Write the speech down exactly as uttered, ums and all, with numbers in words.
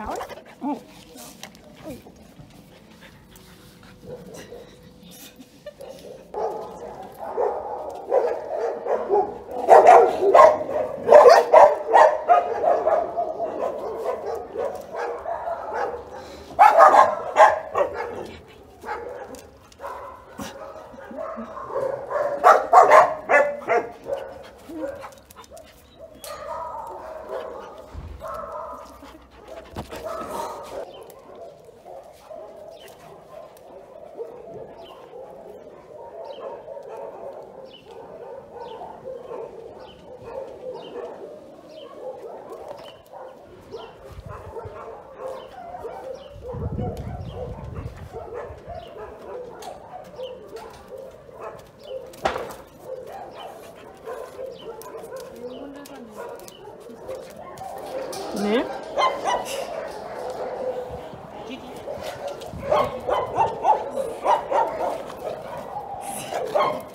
shower? Oh. Ne?